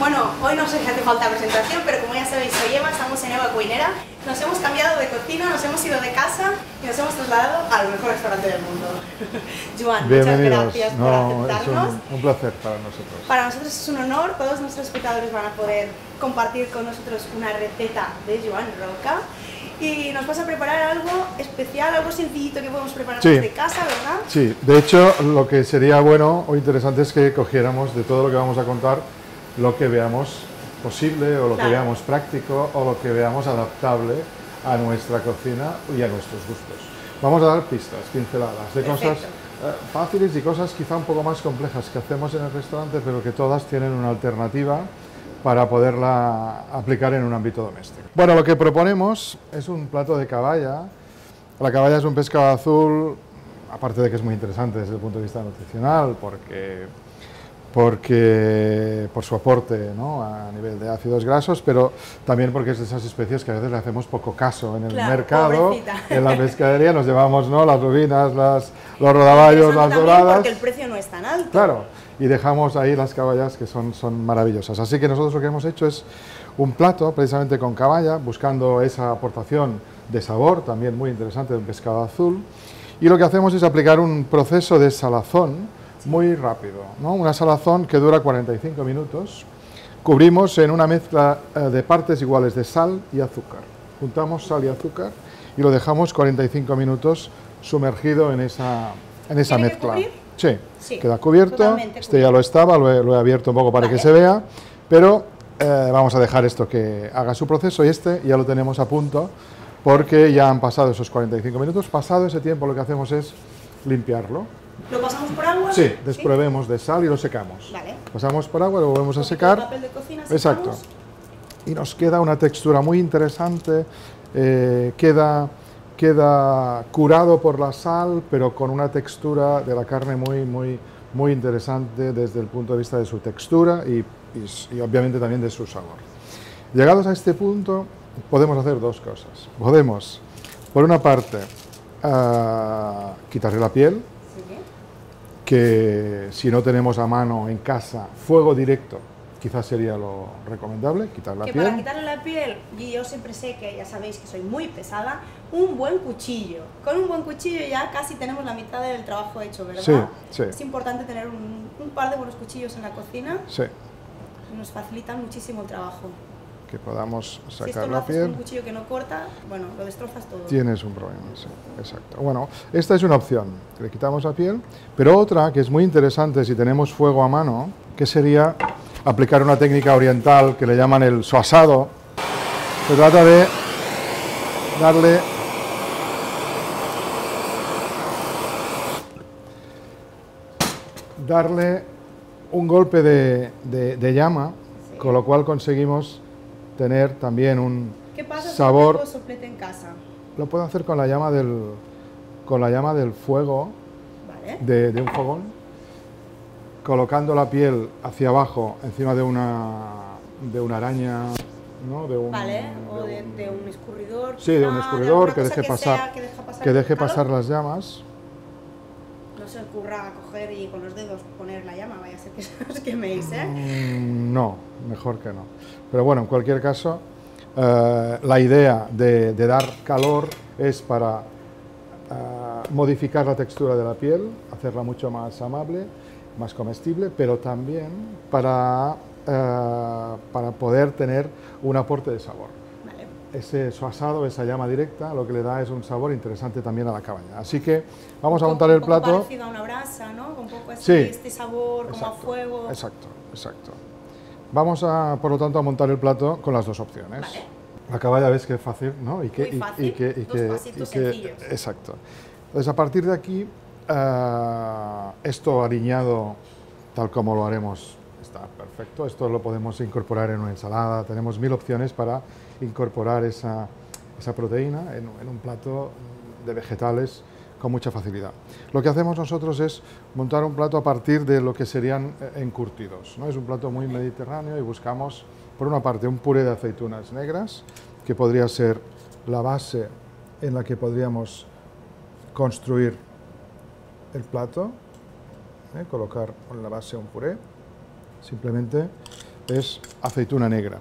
Bueno, hoy no sé si hace falta presentación, pero como ya sabéis, soy Eva, estamos en Eva Cuinera. Nos hemos cambiado de cocina, nos hemos ido de casa y nos hemos trasladado al mejor restaurante del mundo. Joan, muchas gracias por aceptarnos. Es un placer para nosotros. Para nosotros es un honor, todos nuestros espectadores van a poder compartir con nosotros una receta de Joan Roca. Y nos vas a preparar algo especial, algo sencillito que podemos preparar desde casa, ¿verdad? Sí, de hecho lo que sería bueno o interesante es que cogiéramos de todo lo que vamos a contar lo que veamos posible o lo que veamos práctico o lo que veamos adaptable a nuestra cocina y a nuestros gustos. Vamos a dar pistas, pinceladas de cosas fáciles y cosas quizá un poco más complejas que hacemos en el restaurante, pero que todas tienen una alternativa para poderla aplicar en un ámbito doméstico. Bueno, lo que proponemos es un plato de caballa. La caballa es un pescado azul, aparte de que es muy interesante desde el punto de vista nutricional, porque por su aporte, ¿no?, a nivel de ácidos grasos, pero también porque es de esas especies que a veces le hacemos poco caso en el mercado, en la pescadería, nos llevamos, ¿no?, las rubinas, los rodaballos, las doradas. Porque el precio no es tan alto. Claro, y dejamos ahí las caballas que son maravillosas. Así que nosotros lo que hemos hecho es un plato precisamente con caballa, buscando esa aportación de sabor, también muy interesante, de un pescado azul. Y lo que hacemos es aplicar un proceso de salazón, muy rápido, ¿no? Una salazón que dura 45 minutos, cubrimos en una mezcla de partes iguales de sal y azúcar, juntamos sal y azúcar y lo dejamos 45 minutos sumergido en esa mezcla. Sí, queda cubierto, ya lo estaba, lo he abierto un poco para que se vea, pero vamos a dejar esto que haga su proceso y ya lo tenemos a punto porque ya han pasado esos 45 minutos, pasado ese tiempo lo que hacemos es limpiarlo. ¿Lo pasamos por agua? Sí, desprovemos de sal y lo secamos. Vale. Pasamos por agua, lo volvemos a secar. El papel de cocina, exacto. Y nos queda una textura muy interesante, queda curado por la sal, pero con una textura de la carne muy interesante desde el punto de vista de su textura y obviamente también de su sabor. Llegados a este punto, podemos hacer dos cosas. Podemos, por una parte, quitarle la piel, que si no tenemos a mano en casa fuego directo, quizás sería lo recomendable, quitar la piel. Para quitarle la piel, y yo siempre sé que ya sabéis que soy muy pesada, un buen cuchillo. Con un buen cuchillo ya casi tenemos la mitad del trabajo hecho, ¿verdad? Sí. Es importante tener un par de buenos cuchillos en la cocina. Sí. Nos facilitan muchísimo el trabajo. Que podamos sacar la piel. Si es un cuchillo que no corta, bueno, lo destrozas todo. Tienes un problema, sí, exacto. Bueno, esta es una opción, que le quitamos la piel, pero otra que es muy interesante si tenemos fuego a mano, que sería aplicar una técnica oriental que le llaman el soasado. Se trata de darle un golpe de llama, con lo cual conseguimos tener también un sabor. ¿Qué pasa si hago soplete en casa? Lo puedo hacer con la llama del fuego, de un fogón, colocando la piel hacia abajo encima de una araña, ¿no? De un escurridor. Sí, de un escurridor que deje pasar las llamas. No se ocurra a coger y con los dedos poner la llama, vaya a ser que se os queméis, ¿eh? No, mejor que no. Pero bueno, en cualquier caso, la idea de dar calor es para modificar la textura de la piel, hacerla mucho más amable, más comestible, pero también para poder tener un aporte de sabor. Vale. Ese soasado, esa llama directa, lo que le da es un sabor interesante también a la cabaña. Así que vamos a montar el plato. Un poco parecido a una brasa, ¿no? Con un poco este sabor, exacto, como a fuego. Exacto. Vamos a, por lo tanto, a montar el plato con las dos opciones. Vale. La caballa, ves que es fácil, ¿no? Muy fácil, dos pasitos sencillos. Exacto. Entonces, a partir de aquí, esto aliñado, tal como lo haremos, está perfecto. Esto lo podemos incorporar en una ensalada. Tenemos mil opciones para incorporar esa proteína en un plato de vegetales con mucha facilidad. Lo que hacemos nosotros es montar un plato a partir de lo que serían encurtidos, ¿no? Es un plato muy mediterráneo y buscamos, por una parte, un puré de aceitunas negras, que podría ser la base en la que podríamos construir el plato, colocar en la base un puré, simplemente es aceituna negra.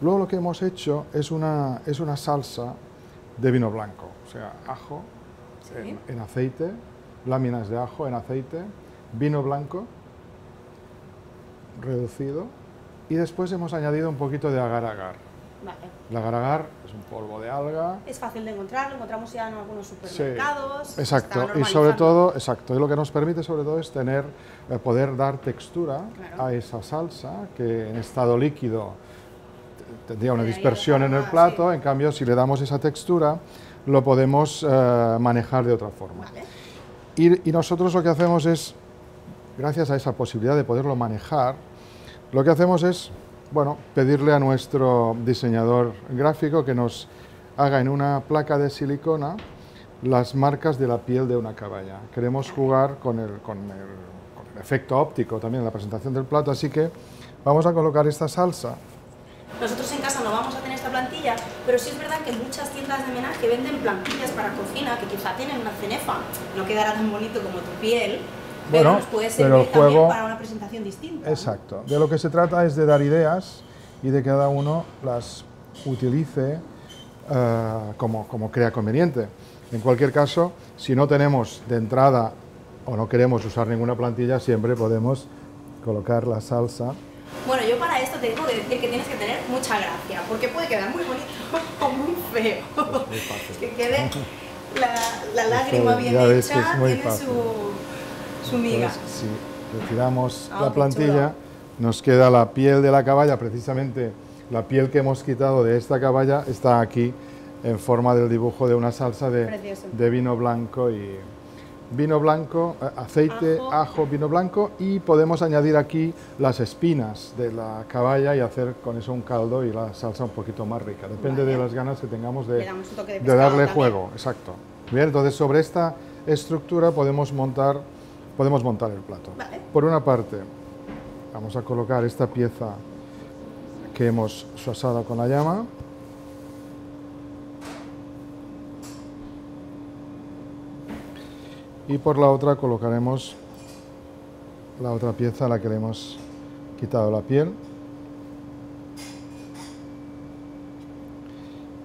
Luego lo que hemos hecho es una salsa de vino blanco, o sea, ajo en aceite, láminas de ajo en aceite, vino blanco reducido y después hemos añadido un poquito de agar agar. Vale. El agar agar es un polvo de alga. Es fácil de encontrar, lo encontramos ya en algunos supermercados. Sí, exacto, y sobre todo, exacto, y lo que nos permite sobre todo es tener, poder dar textura a esa salsa que en estado líquido tendría una dispersión en el plato, en cambio si le damos esa textura lo podemos manejar de otra forma. Vale. Y nosotros lo que hacemos es, gracias a esa posibilidad de poderlo manejar, lo que hacemos es, bueno, pedirle a nuestro diseñador gráfico que nos haga en una placa de silicona las marcas de la piel de una cabaña. Queremos jugar con el efecto óptico también en la presentación del plato, así que vamos a colocar esta salsa. Nosotros en casa no vamos a tener esta plantilla, pero sí es verdad que muchas tiendas de menaje venden plantillas para cocina que quizá tienen una cenefa, no quedará tan bonito como tu piel, bueno, pero nos puede servir también para una presentación distinta. Exacto, ¿no? De lo que se trata es de dar ideas y de que cada uno las utilice como crea conveniente. En cualquier caso, si no tenemos de entrada o no queremos usar ninguna plantilla, siempre podemos colocar la salsa. Bueno, yo para esto tengo que decir que tienes que tener mucha gracia, porque puede quedar muy bonito o muy feo. Es muy fácil. Que quede la lágrima bien hecha, tiene su miga. Entonces, si retiramos la plantilla, nos queda la piel de la caballa, precisamente la piel que hemos quitado de esta caballa está aquí en forma del dibujo de una salsa de vino blanco y... Vino blanco, aceite, ajo, vino blanco y podemos añadir aquí las espinas de la caballa y hacer con eso un caldo y la salsa un poquito más rica. Depende de las ganas que tengamos de darle juego. Exacto. Bien, entonces sobre esta estructura podemos montar el plato. Vale. Por una parte vamos a colocar esta pieza que hemos sosado con la llama. Y por la otra colocaremos la otra pieza a la que le hemos quitado la piel.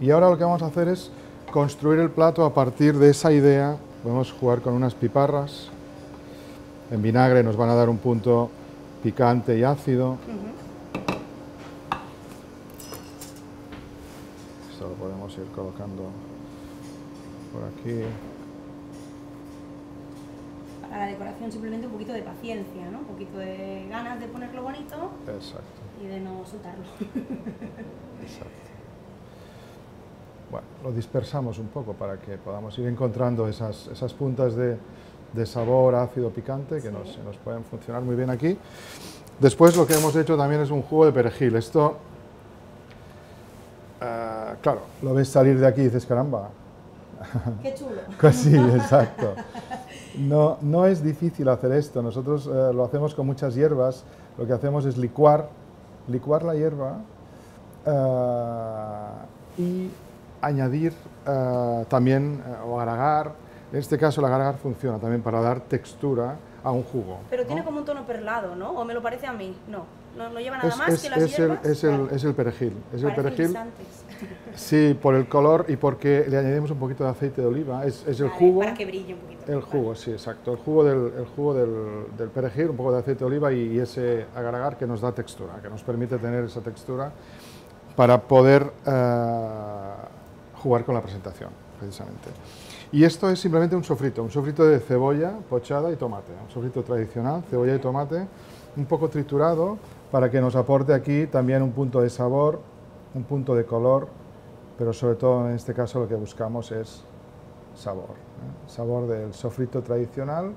Y ahora lo que vamos a hacer es construir el plato a partir de esa idea. Podemos jugar con unas piparras. En vinagre nos van a dar un punto picante y ácido. Esto lo podemos ir colocando por aquí. A la decoración simplemente un poquito de paciencia, ¿no? Un poquito de ganas de ponerlo bonito. Exacto. Y de no soltarlo. Exacto. Bueno, lo dispersamos un poco para que podamos ir encontrando esas puntas de sabor ácido picante que nos pueden funcionar muy bien aquí. Después lo que hemos hecho también es un jugo de perejil. Esto, claro, lo ves salir de aquí y dices, caramba. ¡Qué chulo! Casi, exacto. No es difícil hacer esto, nosotros lo hacemos con muchas hierbas, lo que hacemos es licuar la hierba y añadir también o agar. En este caso la agar funciona también para dar textura a un jugo. Pero tiene como un tono perlado, ¿no? ¿O me lo parece a mí? No lleva nada más que las hierbas. Es el perejil. Es el perejil. Sí, por el color y porque le añadimos un poquito de aceite de oliva. Es el jugo. Para que brille un poquito. El jugo, sí, exacto. El jugo del perejil, un poco de aceite de oliva y ese agar agar que nos da textura, que nos permite tener esa textura para poder jugar con la presentación, precisamente. Y esto es simplemente un sofrito de cebolla pochada y tomate, un sofrito tradicional, cebolla y tomate, un poco triturado para que nos aporte aquí también un punto de sabor, un punto de color, pero sobre todo en este caso lo que buscamos es sabor, ¿eh? Sabor del sofrito tradicional,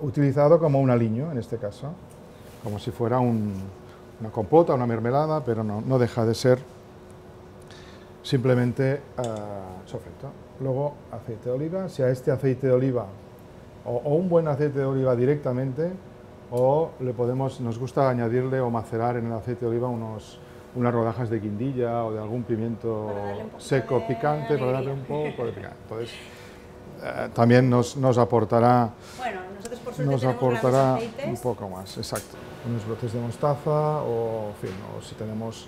utilizado como un aliño en este caso, como si fuera una compota, una mermelada, pero no deja de ser simplemente sofrito. Luego aceite de oliva, si a este aceite de oliva o un buen aceite de oliva directamente o nos gusta añadirle o macerar en el aceite de oliva unas rodajas de guindilla o de algún pimiento seco picante para darle un poco de picante. Entonces también nos aportará, bueno, nosotros por suerte tenemos aceite, un poco más, exacto. unos brotes de mostaza o, en fin, o si tenemos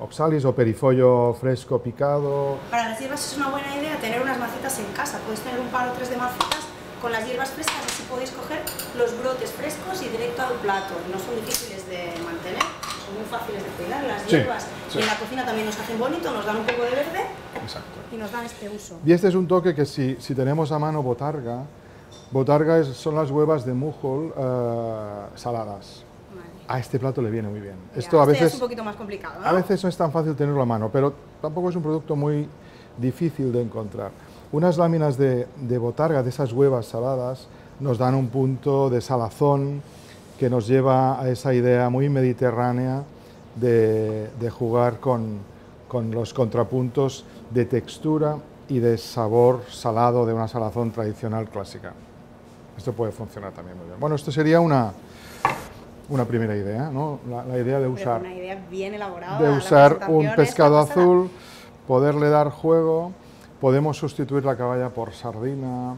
oxalis o perifollo fresco picado. Para las hierbas es una buena idea tener unas macetas en casa. Podéis tener un par o tres de macetas con las hierbas frescas, así podéis coger los brotes frescos y directo al plato. No son difíciles de mantener, son muy fáciles de cuidar las hierbas. Sí. Y en la cocina también nos hacen bonito, nos dan un poco de verde. Exacto. Y nos dan este uso. Y este es un toque que si tenemos a mano botarga, son las huevas de mújol saladas. A este plato le viene muy bien. Ya, esto a veces es un poquito más complicado, ¿no? A veces no es tan fácil tenerlo a mano, pero tampoco es un producto muy difícil de encontrar. Unas láminas de botarga, de esas huevas saladas, nos dan un punto de salazón que nos lleva a esa idea muy mediterránea de jugar con los contrapuntos de textura y de sabor salado de una salazón tradicional clásica. Esto puede funcionar también muy bien. Bueno, esto sería una primera idea, ¿no? La idea de usar, pero una idea bien elaborada, de usar un pescado azul, poderle dar juego. Podemos sustituir la caballa por sardina,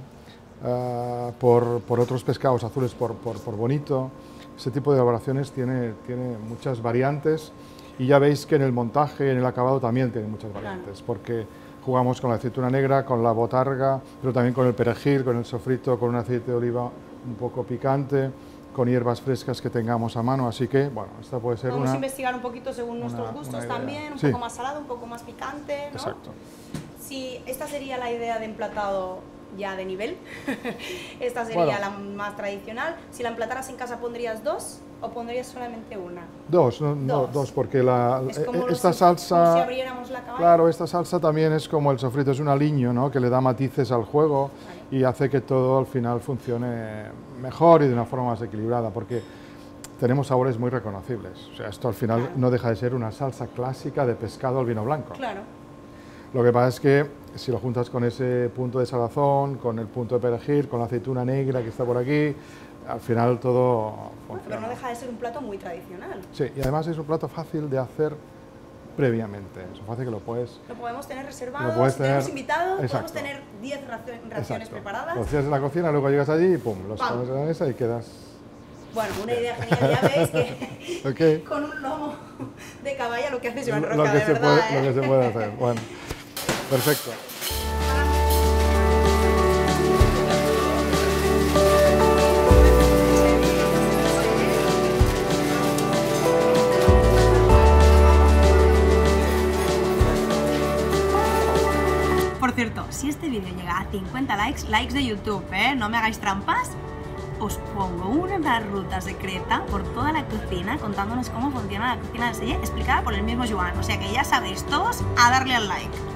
por otros pescados azules, por bonito. Ese tipo de elaboraciones tiene muchas variantes y ya veis que en el montaje, en el acabado también tiene muchas variantes, claro, porque jugamos con la aceituna negra, con la botarga, pero también con el perejil, con el sofrito, con un aceite de oliva un poco picante, con hierbas frescas que tengamos a mano, así que, bueno, esta puede ser Podemos investigar un poquito según nuestros gustos también, un poco más salado, un poco más picante, ¿no? Exacto. Sí, esta sería la idea de emplatado ya de nivel, esta sería la más tradicional. Si la emplataras en casa, ¿pondrías dos o pondrías solamente una? Dos, dos, porque esta salsa, como si abriéramos la caballa. Claro, esta salsa también es como el sofrito, es un aliño, ¿no?, que le da matices al juego y hace que todo al final funcione mejor y de una forma más equilibrada, porque tenemos sabores muy reconocibles. O sea, esto al final no deja de ser una salsa clásica de pescado al vino blanco. Claro. Lo que pasa es que si lo juntas con ese punto de salazón, con el punto de perejil, con la aceituna negra que está por aquí, al final todo funciona. Pero no deja de ser un plato muy tradicional. Sí, y además es un plato fácil de hacer previamente. Es fácil que lo puedes... Lo podemos tener reservado, si tenemos invitados, podemos tener 10 raciones preparadas. Lo haces en la cocina, luego llegas allí y pum, los pones en la mesa y quedas... Bueno, una idea genial, ya veis que con un lomo de caballa lo que hace Joan Roca, de verdad. Lo que se puede hacer, bueno. Perfecto. Por cierto, si este vídeo llega a 50 likes de YouTube, no me hagáis trampas, os pongo una ruta secreta por toda la cocina contándonos cómo funciona la cocina del Celler, explicada por el mismo Joan. O sea que ya sabéis todos a darle al like.